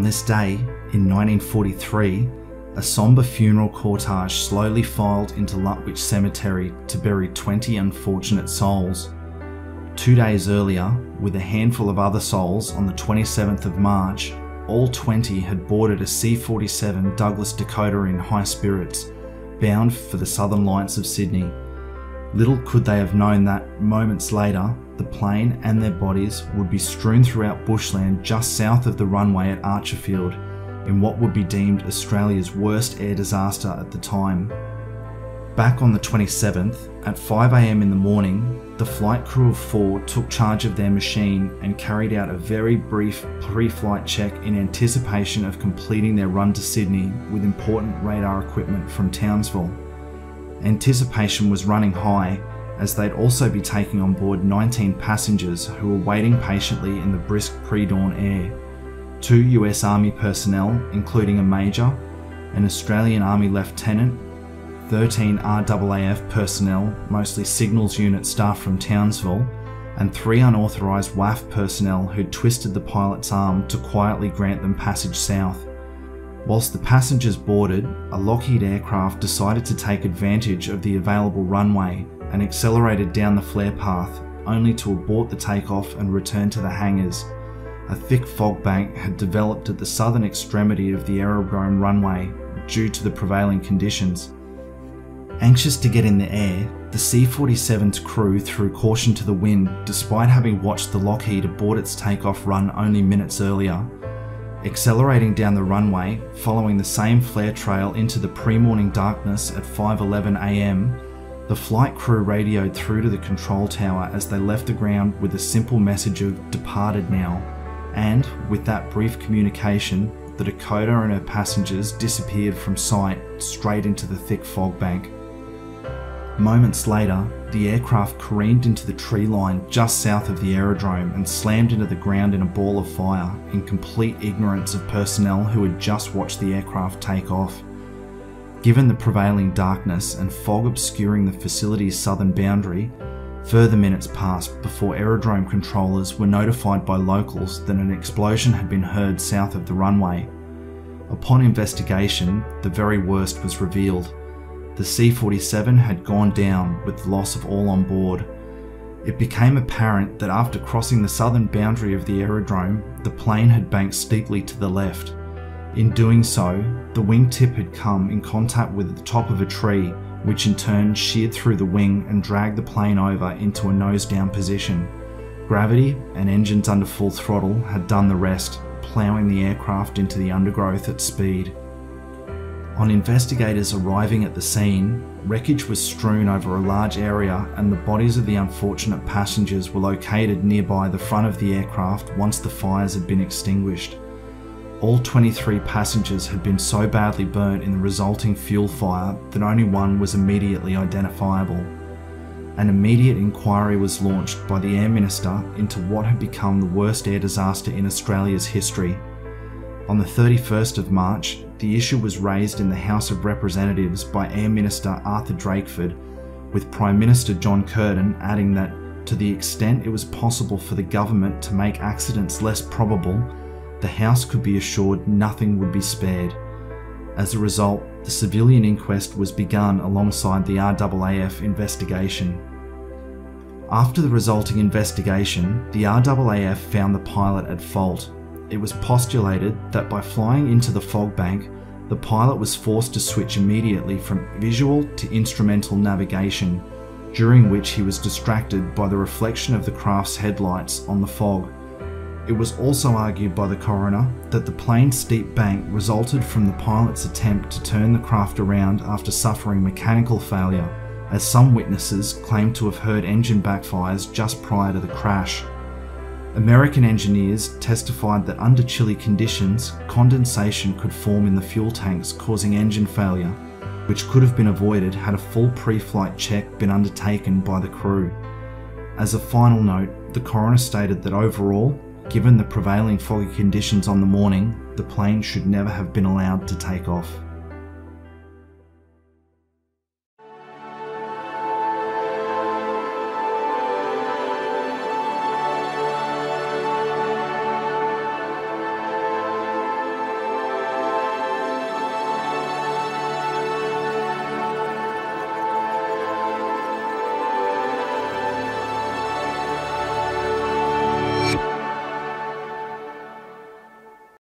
On this day, in 1943, a sombre funeral cortege slowly filed into Lutwyche Cemetery to bury 20 unfortunate souls. 2 days earlier, with a handful of other souls on the 27th of March, all 20 had boarded a C-47 Douglas Dakota in high spirits, bound for the Southern Lights of Sydney. Little could they have known that, moments later, the plane and their bodies would be strewn throughout bushland just south of the runway at Archerfield, in what would be deemed Australia's worst air disaster at the time. Back on the 27th, at 5 AM in the morning, the flight crew of 4 took charge of their machine and carried out a very brief pre-flight check in anticipation of completing their run to Sydney with important radar equipment from Townsville. Anticipation was running high, as they'd also be taking on board 19 passengers who were waiting patiently in the brisk pre-dawn air. 2 US Army personnel, including a major, an Australian Army lieutenant, 13 RAAF personnel, mostly signals unit staff from Townsville, and 3 unauthorised WAAF personnel who'd twisted the pilot's arm to quietly grant them passage south. Whilst the passengers boarded, a Lockheed aircraft decided to take advantage of the available runway and accelerated down the flare path, only to abort the takeoff and return to the hangars. A thick fog bank had developed at the southern extremity of the aerodrome runway due to the prevailing conditions. Anxious to get in the air, the C-47's crew threw caution to the wind despite having watched the Lockheed abort its takeoff run only minutes earlier. Accelerating down the runway, following the same flare trail into the pre-morning darkness at 5:11 AM, the flight crew radioed through to the control tower as they left the ground with a simple message of "departed now." And, with that brief communication, the Dakota and her passengers disappeared from sight straight into the thick fog bank. Moments later, the aircraft careened into the tree line just south of the aerodrome and slammed into the ground in a ball of fire, in complete ignorance of personnel who had just watched the aircraft take off. Given the prevailing darkness and fog obscuring the facility's southern boundary, further minutes passed before aerodrome controllers were notified by locals that an explosion had been heard south of the runway. Upon investigation, the very worst was revealed. The C-47 had gone down with the loss of all on board. It became apparent that after crossing the southern boundary of the aerodrome, the plane had banked steeply to the left. In doing so, the wingtip had come in contact with the top of a tree, which in turn sheared through the wing and dragged the plane over into a nose-down position. Gravity and engines under full throttle had done the rest, ploughing the aircraft into the undergrowth at speed. On investigators arriving at the scene, wreckage was strewn over a large area and the bodies of the unfortunate passengers were located nearby the front of the aircraft once the fires had been extinguished. All 23 passengers had been so badly burnt in the resulting fuel fire that only one was immediately identifiable. An immediate inquiry was launched by the Air Minister into what had become the worst air disaster in Australia's history. On the 31st of March, the issue was raised in the House of Representatives by Air Minister Arthur Drakeford, with Prime Minister John Curtin adding that, to the extent it was possible for the government to make accidents less probable, the House could be assured nothing would be spared. As a result, the civilian inquest was begun alongside the RAAF investigation. After the resulting investigation, the RAAF found the pilot at fault. It was postulated that by flying into the fog bank, the pilot was forced to switch immediately from visual to instrumental navigation, during which he was distracted by the reflection of the craft's headlights on the fog. It was also argued by the coroner that the plane's steep bank resulted from the pilot's attempt to turn the craft around after suffering mechanical failure, as some witnesses claimed to have heard engine backfires just prior to the crash. American engineers testified that under chilly conditions, condensation could form in the fuel tanks, causing engine failure, which could have been avoided had a full pre-flight check been undertaken by the crew. As a final note, the coroner stated that overall, given the prevailing foggy conditions on the morning, the plane should never have been allowed to take off.